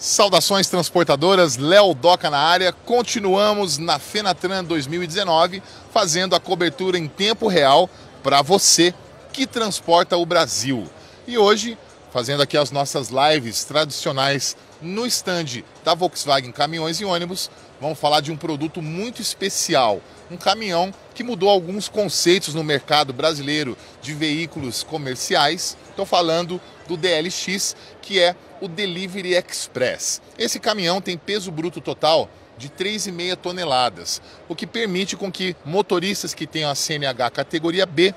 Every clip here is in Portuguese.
Saudações transportadoras, Léo Doca na área. Continuamos na FENATRAN 2019, fazendo a cobertura em tempo real para você que transporta o Brasil. E hoje, fazendo aqui as nossas lives tradicionais no stand da Volkswagen Caminhões e Ônibus, vamos falar de um produto muito especial, um caminhão que mudou alguns conceitos no mercado brasileiro de veículos comerciais. Estou falando do DLX, que é o Delivery Express. Esse caminhão tem peso bruto total de 3,5 toneladas, o que permite com que motoristas que tenham a CNH categoria B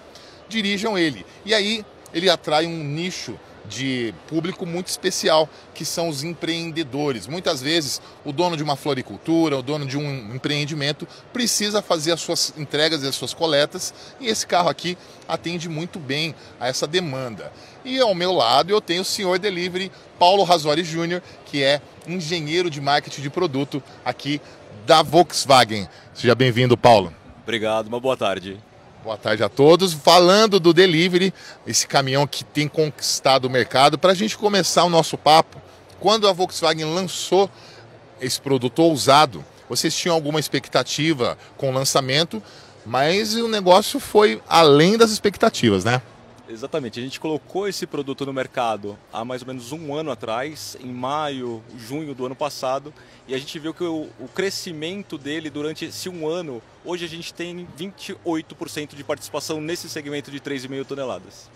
dirijam ele. E aí ele atrai um nicho de público muito especial, que são os empreendedores. Muitas vezes o dono de uma floricultura, o dono de um empreendimento precisa fazer as suas entregas e as suas coletas, e esse carro aqui atende muito bem a essa demanda. E ao meu lado eu tenho o senhor Delivery, Paulo Rasori Jr, que é engenheiro de marketing de produto aqui da Volkswagen. Seja bem-vindo, Paulo. Obrigado, uma boa tarde. Boa tarde a todos. Falando do Delivery, esse caminhão que tem conquistado o mercado, para a gente começar o nosso papo, quando a Volkswagen lançou esse produto ousado, vocês tinham alguma expectativa com o lançamento, mas o negócio foi além das expectativas, né? Exatamente. A gente colocou esse produto no mercado há mais ou menos um ano atrás, em maio, junho do ano passado, e a gente viu que o crescimento dele durante esse um ano, hoje a gente tem 28% de participação nesse segmento de 3,5 toneladas.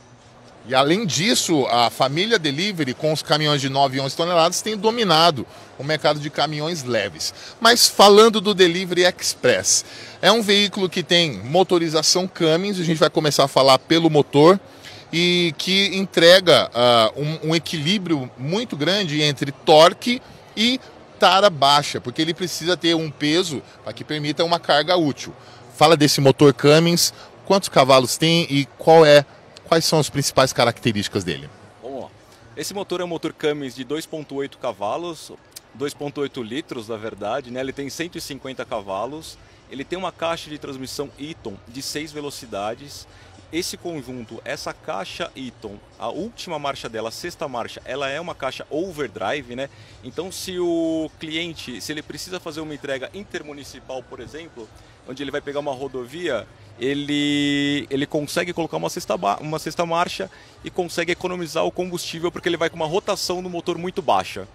E além disso, a família Delivery, com os caminhões de 9 e 11 toneladas, tem dominado o mercado de caminhões leves. Mas falando do Delivery Express, é um veículo que tem motorização Cummins, a gente vai começar a falar pelo motor, e que entrega um equilíbrio muito grande entre torque e tara baixa, porque ele precisa ter um peso para que permita uma carga útil. Fala desse motor Cummins, quantos cavalos tem e quais são as principais características dele? Vamos lá. Esse motor é um motor Cummins de 2,8 cavalos, 2,8 litros na verdade, né? Ele tem 150 cavalos, ele tem uma caixa de transmissão Eaton de 6 velocidades. Esse conjunto, essa caixa Eaton, a última marcha dela, a sexta marcha, ela é uma caixa overdrive, né? Então se o cliente, se ele precisa fazer uma entrega intermunicipal, por exemplo, onde ele vai pegar uma rodovia, ele consegue colocar uma sexta marcha e consegue economizar o combustível, porque ele vai com uma rotação no motor muito baixa.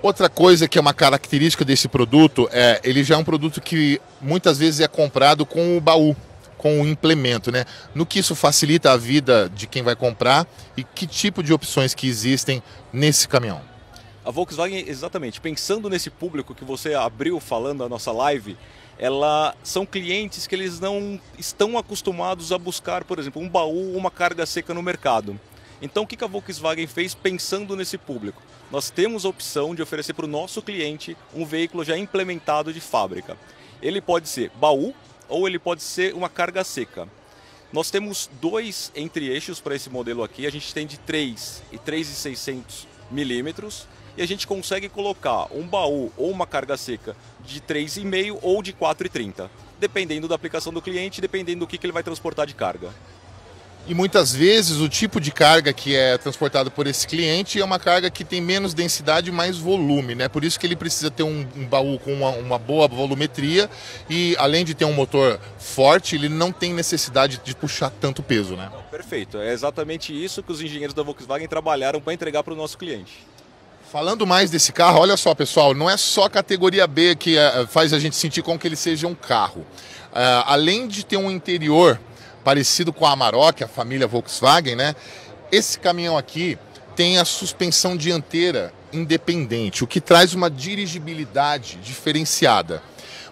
Outra coisa que é uma característica desse produto é ele já é um produto que muitas vezes é comprado com o baú, com o implemento, né? No que isso facilita a vida de quem vai comprar e que tipo de opções que existem nesse caminhão? A Volkswagen, exatamente, pensando nesse público que você abriu falando a nossa live, ela são clientes que eles não estão acostumados a buscar, por exemplo, um baú ou uma carga seca no mercado. Então o que a Volkswagen fez pensando nesse público? Nós temos a opção de oferecer para o nosso cliente um veículo já implementado de fábrica. Ele pode ser baú ou ele pode ser uma carga seca. Nós temos dois entre-eixos para esse modelo aqui, a gente tem de 3 e 3,600 milímetros. E a gente consegue colocar um baú ou uma carga seca de 3,5 ou de 4,30, dependendo da aplicação do cliente, dependendo do que ele vai transportar de carga. E muitas vezes o tipo de carga que é transportado por esse cliente é uma carga que tem menos densidade e mais volume, né? Por isso que ele precisa ter um baú com uma boa volumetria e, além de ter um motor forte, ele não tem necessidade de puxar tanto peso, né? Perfeito, é exatamente isso que os engenheiros da Volkswagen trabalharam para entregar para o nosso cliente. Falando mais desse carro, olha só pessoal, não é só a categoria B que faz a gente sentir como que ele seja um carro. Além de ter um interior parecido com a Amarok, a família Volkswagen, né? Esse caminhão aqui tem a suspensão dianteira independente, o que traz uma dirigibilidade diferenciada.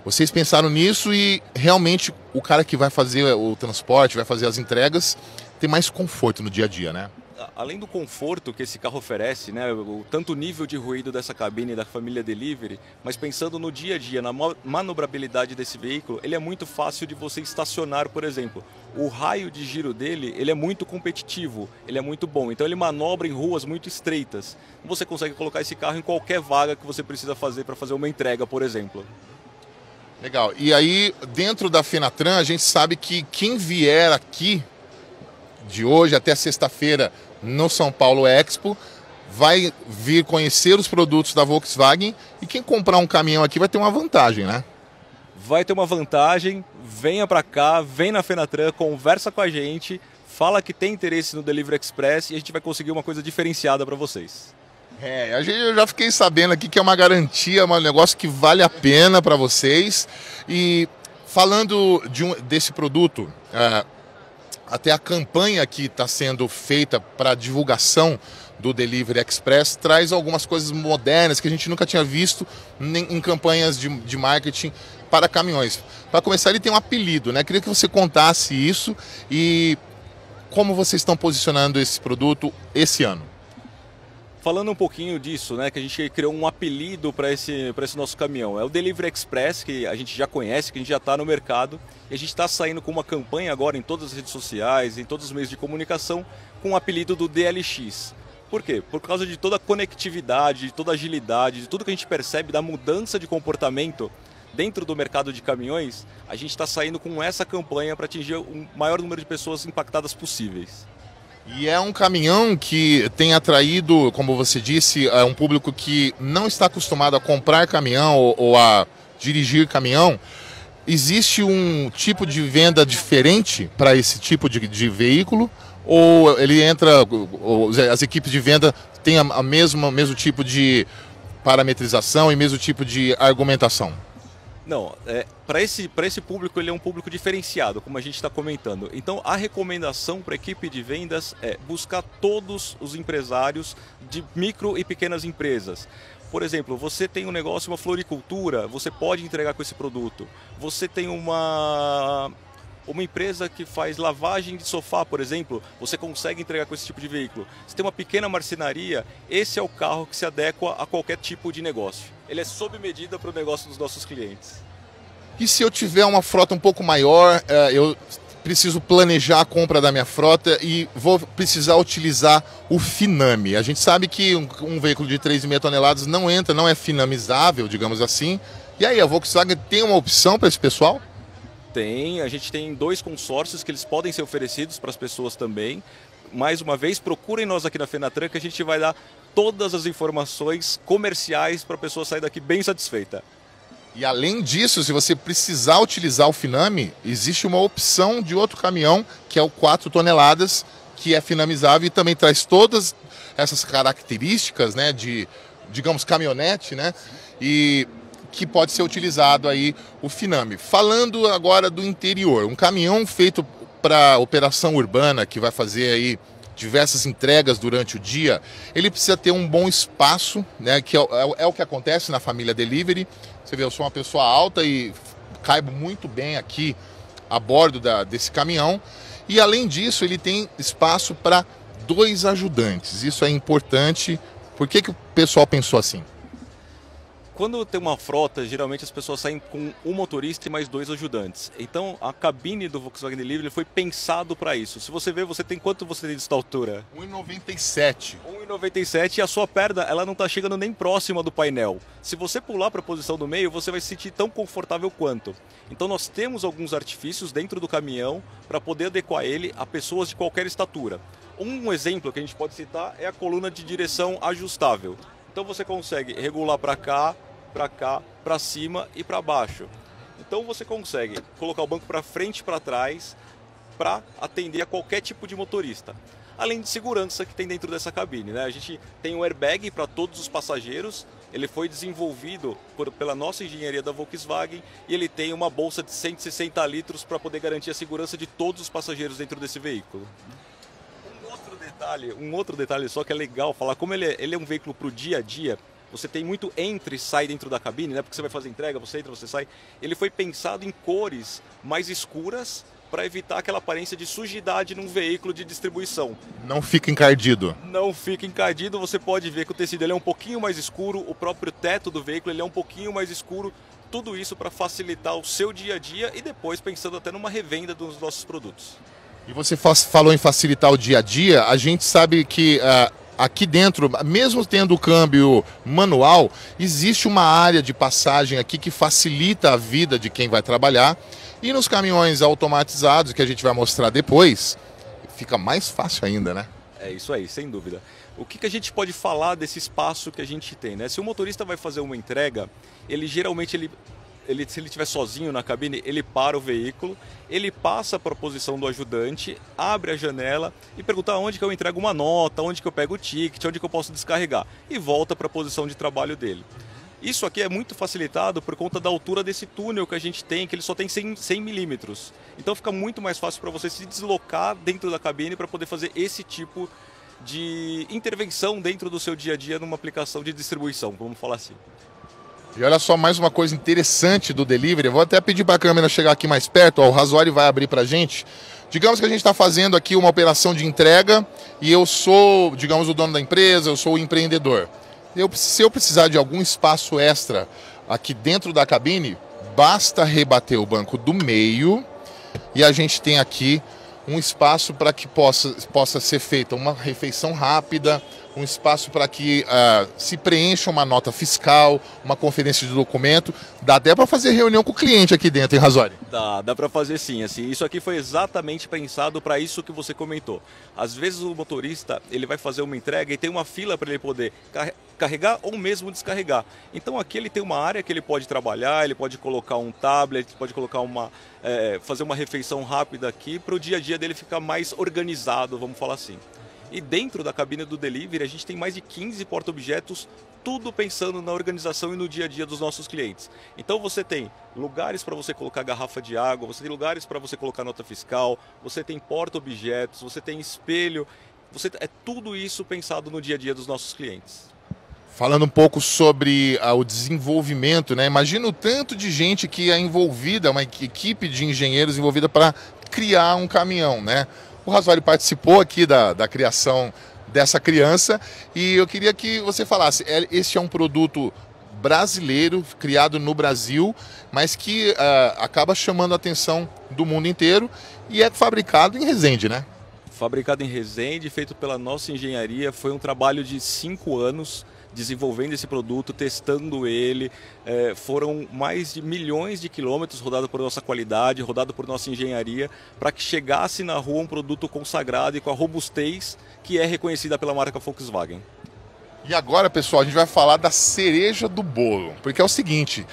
Vocês pensaram nisso e realmente o cara que vai fazer o transporte, vai fazer as entregas, tem mais conforto no dia a dia, né? Além do conforto que esse carro oferece, né, tanto o nível de ruído dessa cabine da família Delivery, mas pensando no dia a dia, na manobrabilidade desse veículo, ele é muito fácil de você estacionar, por exemplo. O raio de giro dele, ele é muito competitivo, ele é muito bom, então ele manobra em ruas muito estreitas. Você consegue colocar esse carro em qualquer vaga que você precisa fazer para fazer uma entrega, por exemplo. Legal, e aí dentro da Fenatran a gente sabe que quem vier aqui de hoje até sexta-feira no São Paulo Expo vai vir conhecer os produtos da Volkswagen, e quem comprar um caminhão aqui vai ter uma vantagem, né? Vai ter uma vantagem, venha para cá, vem na Fenatran, conversa com a gente, fala que tem interesse no Delivery Express e a gente vai conseguir uma coisa diferenciada para vocês. É, eu já fiquei sabendo aqui que é uma garantia, um negócio que vale a pena para vocês. E falando desse produto, até a campanha que está sendo feita para divulgação do Delivery Express traz algumas coisas modernas que a gente nunca tinha visto nem em campanhas de marketing para caminhões. Para começar, ele tem um apelido, né? Queria que você contasse isso e como vocês estão posicionando esse produto esse ano. Falando um pouquinho disso, né, que a gente criou um apelido para esse nosso caminhão. É o Delivery Express, que a gente já conhece, que a gente já está no mercado. E a gente está saindo com uma campanha agora em todas as redes sociais, em todos os meios de comunicação, com o apelido do DLX. Por quê? Por causa de toda a conectividade, de toda a agilidade, de tudo que a gente percebe da mudança de comportamento dentro do mercado de caminhões, a gente está saindo com essa campanha para atingir o maior número de pessoas impactadas possíveis. E é um caminhão que tem atraído, como você disse, um público que não está acostumado a comprar caminhão ou a dirigir caminhão. Existe um tipo de venda diferente para esse tipo de veículo? Ou ele entra, ou as equipes de venda têm o mesmo tipo de parametrização e mesmo tipo de argumentação? Não, para esse público ele é um público diferenciado, como a gente está comentando. Então a recomendação para a equipe de vendas é buscar todos os empresários de micro e pequenas empresas. Por exemplo, você tem um negócio, uma floricultura, você pode entregar com esse produto. Você tem uma empresa que faz lavagem de sofá, por exemplo, você consegue entregar com esse tipo de veículo. Se tem uma pequena marcenaria, esse é o carro que se adequa a qualquer tipo de negócio. Ele é sob medida para o negócio dos nossos clientes. E se eu tiver uma frota um pouco maior, eu preciso planejar a compra da minha frota e vou precisar utilizar o Finame. A gente sabe que um veículo de 3,5 toneladas não é finamizável, digamos assim. E aí, a Volkswagen tem uma opção para esse pessoal? Tem, a gente tem 2 consórcios que eles podem ser oferecidos para as pessoas também. Mais uma vez, procurem nós aqui na Fenatran que a gente vai dar todas as informações comerciais para a pessoa sair daqui bem satisfeita. E além disso, se você precisar utilizar o Finame, existe uma opção de outro caminhão, que é o 4 toneladas, que é finamizável e também traz todas essas características, né, de, digamos, caminhonete, né? E que pode ser utilizado aí o Finame. Falando agora do interior, um caminhão feito para operação urbana, que vai fazer aí diversas entregas durante o dia, ele precisa ter um bom espaço, né, que é o que acontece na família Delivery. Você vê, eu sou uma pessoa alta e caibo muito bem aqui a bordo desse caminhão. E além disso, ele tem espaço para 2 ajudantes. Isso é importante. Por que o pessoal pensou assim? Quando tem uma frota, geralmente as pessoas saem com um motorista e mais 2 ajudantes. Então, a cabine do Volkswagen Delivery foi pensado para isso. Se você ver, você tem de altura? 1,97. 1,97, e a sua perna ela não está chegando nem próxima do painel. Se você pular para a posição do meio, você vai se sentir tão confortável quanto. Então, nós temos alguns artifícios dentro do caminhão para poder adequar ele a pessoas de qualquer estatura. Um exemplo que a gente pode citar é a coluna de direção ajustável. Então você consegue regular para cá, para cima e para baixo. Então você consegue colocar o banco para frente e para trás para atender a qualquer tipo de motorista. Além de segurança que tem dentro dessa cabine, né? A gente tem um airbag para todos os passageiros. Ele foi desenvolvido pela nossa engenharia da Volkswagen e ele tem uma bolsa de 160 litros para poder garantir a segurança de todos os passageiros dentro desse veículo. Um outro detalhe só que é legal falar, como ele é um veículo para o dia a dia, você tem muito entre e sai dentro da cabine, né? Porque você vai fazer entrega, você entra, você sai. Ele foi pensado em cores mais escuras para evitar aquela aparência de sujidade num veículo de distribuição. Não fica encardido. Não fica encardido, você pode ver que o tecido ele é um pouquinho mais escuro, o próprio teto do veículo ele é um pouquinho mais escuro, tudo isso para facilitar o seu dia a dia e depois pensando até numa revenda dos nossos produtos. E você falou em facilitar o dia a dia, a gente sabe que aqui dentro, mesmo tendo o câmbio manual, existe uma área de passagem aqui que facilita a vida de quem vai trabalhar. E nos caminhões automatizados, que a gente vai mostrar depois, fica mais fácil ainda, né? É isso aí, sem dúvida. O que a gente pode falar desse espaço que a gente tem, né? Se o motorista vai fazer uma entrega, ele geralmente, se ele estiver sozinho na cabine, ele para o veículo, ele passa para a posição do ajudante, abre a janela e pergunta onde que eu entrego uma nota, onde que eu pego o ticket, onde que eu posso descarregar, e volta para a posição de trabalho dele. Isso aqui é muito facilitado por conta da altura desse túnel que a gente tem, que ele só tem 100 milímetros. Então fica muito mais fácil para você se deslocar dentro da cabine para poder fazer esse tipo de intervenção dentro do seu dia a dia numa aplicação de distribuição, vamos falar assim. E olha só mais uma coisa interessante do delivery, eu vou até pedir para a câmera chegar aqui mais perto, ó, o Rasori vai abrir para a gente. Digamos que a gente está fazendo aqui uma operação de entrega e eu sou, digamos, o dono da empresa, eu sou o empreendedor. Se eu precisar de algum espaço extra aqui dentro da cabine, basta rebater o banco do meio e a gente tem aqui um espaço para que possa ser feita uma refeição rápida, um espaço para que se preencha uma nota fiscal, uma conferência de documento. Dá até para fazer reunião com o cliente aqui dentro, hein, Rasori? Dá para fazer sim. Assim, isso aqui foi exatamente pensado para isso que você comentou. Às vezes o motorista ele vai fazer uma entrega e tem uma fila para ele poder carregar ou mesmo descarregar. Então aqui ele tem uma área que ele pode trabalhar, ele pode colocar um tablet, pode colocar fazer uma refeição rápida aqui para o dia a dia dele ficar mais organizado, vamos falar assim. E dentro da cabine do delivery, a gente tem mais de 15 porta-objetos, tudo pensando na organização e no dia a dia dos nossos clientes. Então você tem lugares para você colocar garrafa de água, você tem lugares para você colocar nota fiscal, você tem porta-objetos, você tem espelho, é tudo isso pensado no dia a dia dos nossos clientes. Falando um pouco sobre o desenvolvimento, né? Imagina o tanto de gente que é envolvida, uma equipe de engenheiros envolvida para criar um caminhão, né? O Rasori participou aqui da criação dessa criança e eu queria que você falasse, este é um produto brasileiro, criado no Brasil, mas que acaba chamando a atenção do mundo inteiro e é fabricado em Resende, né? Fabricado em Resende, feito pela nossa engenharia, foi um trabalho de 5 anos desenvolvendo esse produto, testando ele, foram mais de milhões de quilômetros rodado por nossa qualidade, rodado por nossa engenharia, para que chegasse na rua um produto consagrado e com a robustez que é reconhecida pela marca Volkswagen. E agora, pessoal, a gente vai falar da cereja do bolo, porque é o seguinte,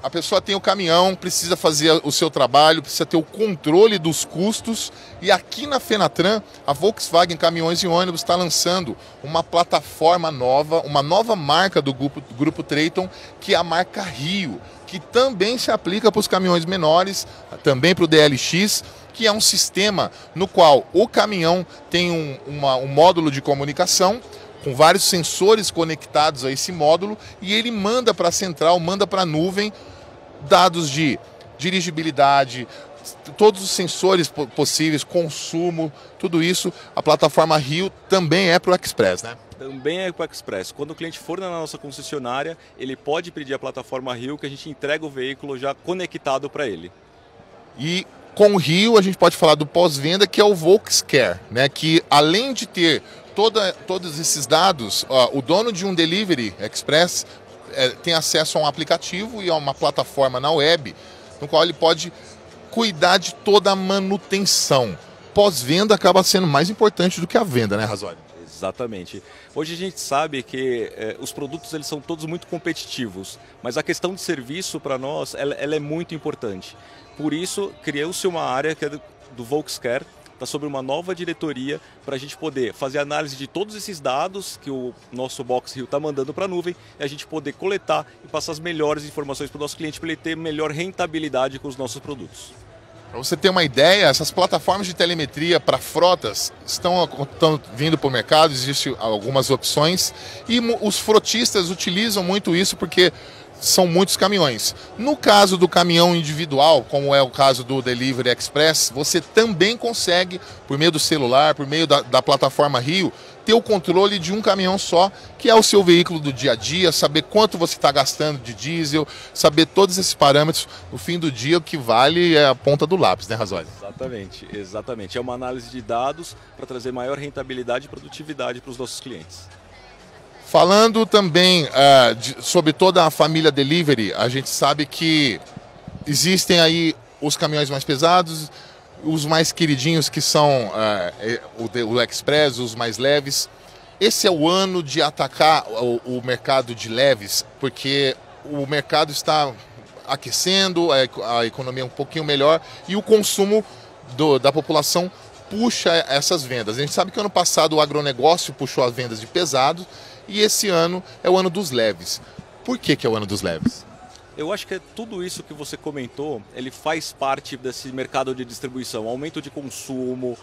a pessoa tem o caminhão, precisa fazer o seu trabalho, precisa ter o controle dos custos. E aqui na Fenatran, a Volkswagen Caminhões e Ônibus está lançando uma plataforma nova, uma nova marca do grupo Trayton, que é a marca Rio, que também se aplica para os caminhões menores, também para o DLX, que é um sistema no qual o caminhão tem um módulo de comunicação, com vários sensores conectados a esse módulo, e ele manda para a central, manda para a nuvem, dados de dirigibilidade, todos os sensores possíveis, consumo, tudo isso. A plataforma Rio também é para o Express, né? Também é para o Express. Quando o cliente for na nossa concessionária, ele pode pedir a plataforma Rio, que a gente entrega o veículo já conectado para ele. E com o Rio, a gente pode falar do pós-venda, que é o VolksCare, né? Que além de ter todos esses dados, ó, o dono de um delivery express tem acesso a um aplicativo e a uma plataforma na web, no qual ele pode cuidar de toda a manutenção. Pós-venda acaba sendo mais importante do que a venda, né, Rasori? Exatamente. Hoje a gente sabe que os produtos eles são todos muito competitivos, mas a questão de serviço para nós ela é muito importante. Por isso, criou-se uma área que é do VolksCare, está sobre uma nova diretoria para a gente poder fazer análise de todos esses dados que o nosso BoxRio está mandando para a nuvem e a gente poder coletar e passar as melhores informações para o nosso cliente para ele ter melhor rentabilidade com os nossos produtos. Para você ter uma ideia, essas plataformas de telemetria para frotas estão vindo para o mercado, existem algumas opções e os frotistas utilizam muito isso porque são muitos caminhões. No caso do caminhão individual, como é o caso do Delivery Express, você também consegue, por meio do celular, por meio da plataforma Rio, ter o controle de um caminhão só, que é o seu veículo do dia a dia, saber quanto você está gastando de diesel, saber todos esses parâmetros. No fim do dia, o que vale é a ponta do lápis, né, Rasori? Exatamente, exatamente. É uma análise de dados para trazer maior rentabilidade e produtividade para os nossos clientes. Falando também sobre toda a família delivery, a gente sabe que existem aí os caminhões mais pesados, os mais queridinhos que são o Express, os mais leves. Esse é o ano de atacar o mercado de leves, porque o mercado está aquecendo, a economia é um pouquinho melhor e o consumo da população puxa essas vendas. A gente sabe que ano passado o agronegócio puxou as vendas de pesados e esse ano é o ano dos leves. Por que que é o ano dos leves? Eu acho que tudo isso que você comentou, ele faz parte desse mercado de distribuição, aumento de consumo,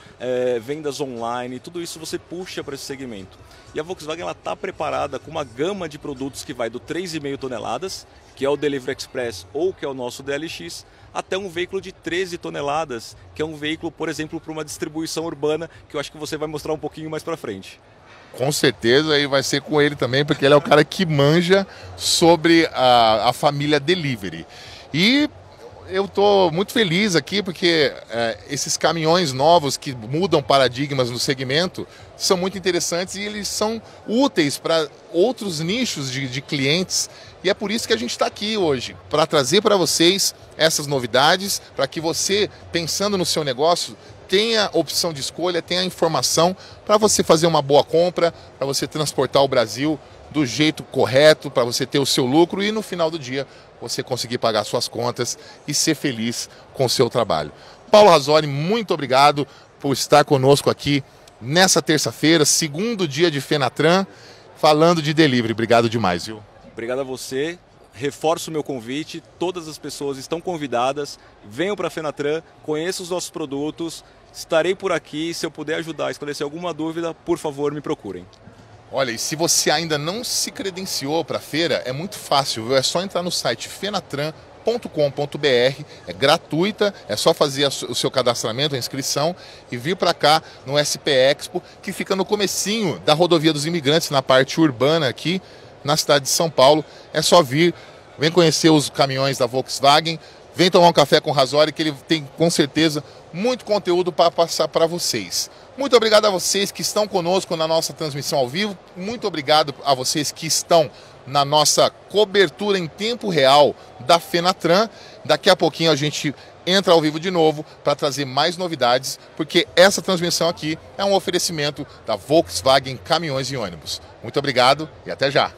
vendas online, tudo isso você puxa para esse segmento. E a Volkswagen está preparada com uma gama de produtos que vai do 3,5 toneladas, que é o Delivery Express ou que é o nosso DLX, até um veículo de 13 toneladas, que é um veículo, por exemplo, para uma distribuição urbana, que eu acho que você vai mostrar um pouquinho mais para frente. Com certeza, aí vai ser com ele também, porque ele é o cara que manja sobre a família Delivery. E eu estou muito feliz aqui, porque esses caminhões novos que mudam paradigmas no segmento são muito interessantes e eles são úteis para outros nichos de clientes. E é por isso que a gente está aqui hoje, para trazer para vocês essas novidades, para que você, pensando no seu negócio, tenha opção de escolha, tenha informação para você fazer uma boa compra, para você transportar o Brasil do jeito correto, para você ter o seu lucro e no final do dia você conseguir pagar suas contas e ser feliz com o seu trabalho. Paulo Rasori, muito obrigado por estar conosco aqui nessa terça-feira, segundo dia de FENATRAN, falando de delivery. Obrigado demais, viu? Obrigado a você. Reforço o meu convite, todas as pessoas estão convidadas, venham para a FENATRAN, conheçam os nossos produtos, estarei por aqui, se eu puder ajudar a esclarecer alguma dúvida, por favor, me procurem. Olha, e se você ainda não se credenciou para a feira, é muito fácil, viu? É só entrar no site fenatran.com.br, é gratuita, é só fazer o seu cadastramento, a inscrição e vir para cá no SP Expo, que fica no comecinho da Rodovia dos Imigrantes, na parte urbana aqui, na cidade de São Paulo. É só vir, vem conhecer os caminhões da Volkswagen, vem tomar um café com o Rasori, que ele tem com certeza muito conteúdo para passar para vocês. Muito obrigado a vocês que estão conosco na nossa transmissão ao vivo, muito obrigado a vocês que estão na nossa cobertura em tempo real da FENATRAN. Daqui a pouquinho a gente entra ao vivo de novo para trazer mais novidades, porque essa transmissão aqui é um oferecimento da Volkswagen Caminhões e Ônibus. Muito obrigado e até já!